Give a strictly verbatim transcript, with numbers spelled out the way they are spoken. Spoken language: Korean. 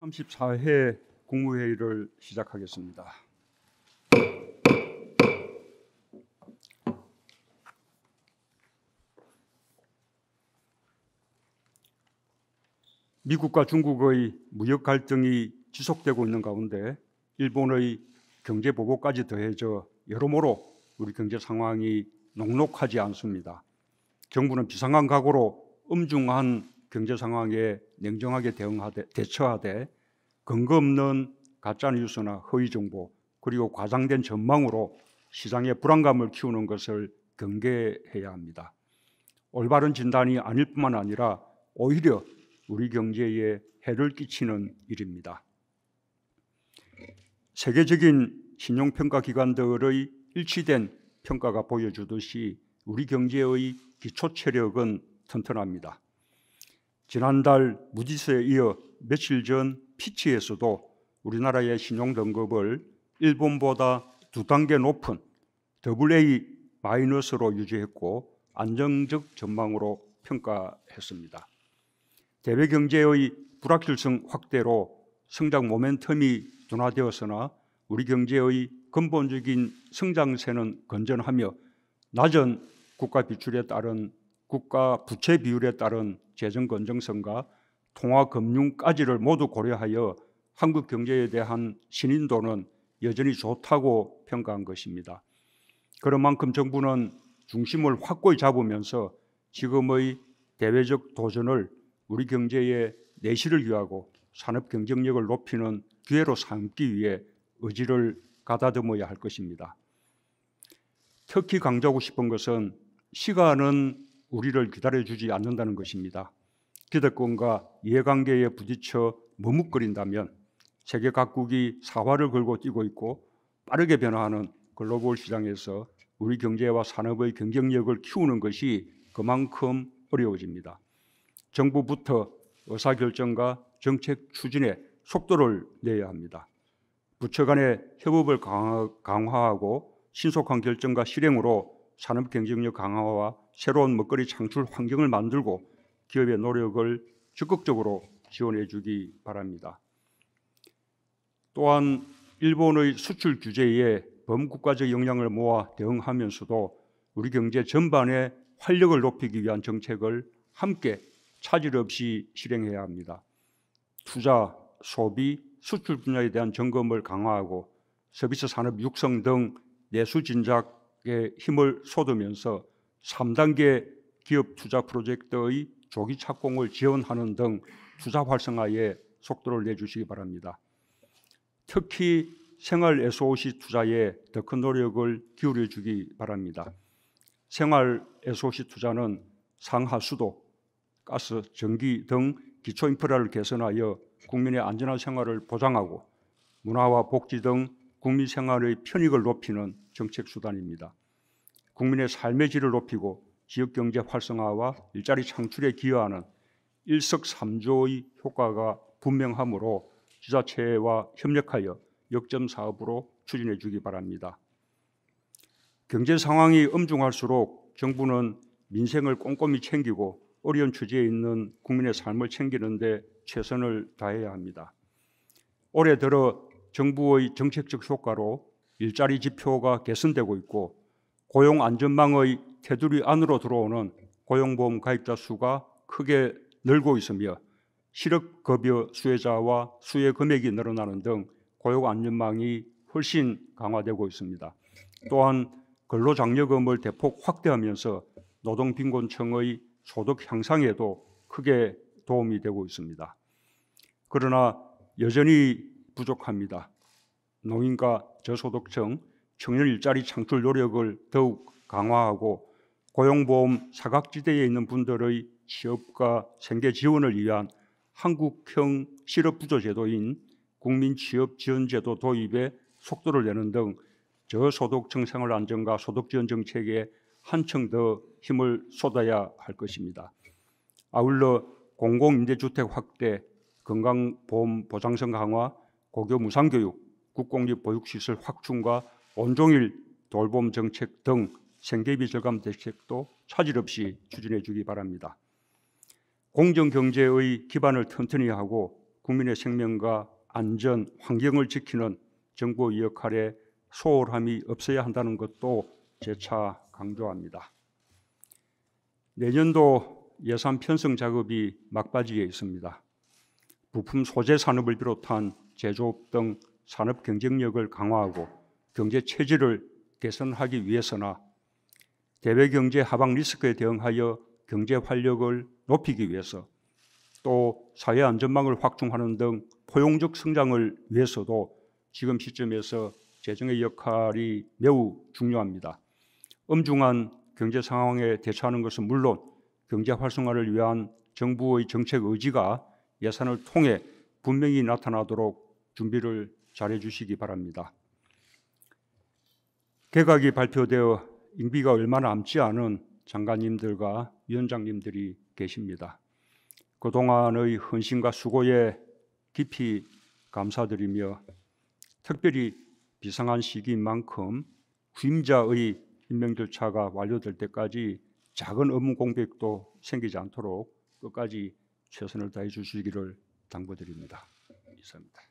삼십사 회 국무회의를 시작하겠습니다. 미국과 중국의 무역 갈등이 지속되고 있는 가운데 일본의 경제 보복까지 더해져 여러모로 우리 경제 상황이 녹록하지 않습니다. 정부는 비상한 각오로 엄중한 경제 상황에 냉정하게 대응하되, 대처하되 근거 없는 가짜뉴스나 허위 정보 그리고 과장된 전망으로 시장의 불안감을 키우는 것을 경계해야 합니다. 올바른 진단이 아닐 뿐만 아니라 오히려 우리 경제에 해를 끼치는 일입니다. 세계적인 신용평가 기관들의 일치된 평가가 보여주듯이 우리 경제의 기초 체력은 튼튼합니다. 지난달 무디스에 이어 며칠 전 피치에서도 우리나라의 신용 등급을 일본보다 두 단계 높은 에이 마이너스로 유지했고 안정적 전망으로 평가했습니다. 대외 경제의 불확실성 확대로 성장 모멘텀이 둔화되었으나 우리 경제의 근본적인 성장세는 건전하며 낮은 국가 비출에 따른 국가 부채 비율에 따른 재정 건전성과 통화 금융까지를 모두 고려하여 한국 경제에 대한 신인도는 여전히 좋다고 평가한 것입니다. 그런 만큼 정부는 중심을 확고히 잡으면서 지금의 대외적 도전을 우리 경제의 내실을 유하고 산업 경쟁력을 높이는 기회로 삼기 위해 의지를 가다듬어야 할 것입니다. 특히 강조하고 싶은 것은 시간은 우리를 기다려주지 않는다는 것입니다. 기득권과 이해관계에 부딪혀 머뭇거린다면 세계 각국이 사활을 걸고 뛰고 있고 빠르게 변화하는 글로벌 시장에서 우리 경제와 산업의 경쟁력을 키우는 것이 그만큼 어려워집니다. 정부부터 의사결정과 정책 추진에 속도를 내야 합니다. 부처 간의 협업을 강화하고 신속한 결정과 실행으로 산업 경쟁력 강화와 새로운 먹거리 창출 환경을 만들고 기업의 노력을 적극적으로 지원해 주기 바랍니다. 또한 일본의 수출 규제에 범국가적 역량을 모아 대응하면서도 우리 경제 전반에 활력을 높이기 위한 정책을 함께 차질 없이 실행해야 합니다. 투자, 소비, 수출 분야에 대한 점검을 강화하고 서비스 산업 육성 등 내수 진작에 힘을 쏟으면서 삼 단계 기업 투자 프로젝트의 조기 착공을 지원하는 등 투자 활성화에 속도를 내주시기 바랍니다. 특히 생활 에스오씨 투자에 더 큰 노력을 기울여 주기 바랍니다. 생활 에스오씨 투자는 상하수도, 가스, 전기 등 기초 인프라를 개선하여 국민의 안전한 생활을 보장하고 문화와 복지 등 국민 생활의 편익을 높이는 정책 수단입니다. 국민의 삶의 질을 높이고 지역 경제 활성화와 일자리 창출에 기여하는 일석삼조의 효과가 분명하므로 지자체와 협력하여 역점 사업으로 추진해 주기 바랍니다. 경제 상황이 엄중할수록 정부는 민생을 꼼꼼히 챙기고 어려운 처지에 있는 국민의 삶을 챙기는 데 최선을 다해야 합니다. 올해 들어 정부의 정책적 효과로 일자리 지표가 개선되고 있고 고용안전망의 테두리 안으로 들어오는 고용보험 가입자 수가 크게 늘고 있으며 실업급여 수혜자와 수혜 금액이 늘어나는 등 고용안전망이 훨씬 강화되고 있습니다. 또한 근로장려금을 대폭 확대하면서 노동빈곤층의 소득 향상에도 크게 도움이 되고 있습니다. 그러나 여전히 부족합니다. 노인과 저소득층, 청년 일자리 창출 노력을 더욱 강화하고 고용보험 사각지대에 있는 분들의 취업과 생계 지원을 위한 한국형 실업부조 제도인 국민취업지원제도 도입에 속도를 내는 등 저소득층 생활안정과 소득지원 정책에 한층 더 힘을 쏟아야 할 것입니다. 아울러 공공임대주택 확대, 건강보험 보장성 강화, 고교 무상교육, 국공립 보육시설 확충과 온종일 돌봄 정책 등 생계비 절감 대책도 차질 없이 추진해 주기 바랍니다. 공정경제의 기반을 튼튼히 하고 국민의 생명과 안전, 환경을 지키는 정부의 역할에 소홀함이 없어야 한다는 것도 재차 강조합니다. 내년도 예산 편성 작업이 막바지에 있습니다. 부품 소재 산업을 비롯한 제조업 등 산업 경쟁력을 강화하고 경제 체질을 개선하기 위해서나 대외 경제 하방 리스크에 대응하여 경제 활력을 높이기 위해서, 또 사회 안전망을 확충하는 등 포용적 성장을 위해서도 지금 시점에서 재정의 역할이 매우 중요합니다. 엄중한 경제 상황에 대처하는 것은 물론 경제 활성화를 위한 정부의 정책 의지가 예산을 통해 분명히 나타나도록 준비를 잘해 주시기 바랍니다. 개각이 발표되어 임기가 얼마 남지 않은 장관님들과 위원장님들이 계십니다. 그동안의 헌신과 수고에 깊이 감사드리며, 특별히 비상한 시기인 만큼 후임자의 임명 절차가 완료될 때까지 작은 업무 공백도 생기지 않도록 끝까지 최선을 다해 주시기를 당부드립니다. 감사합니다.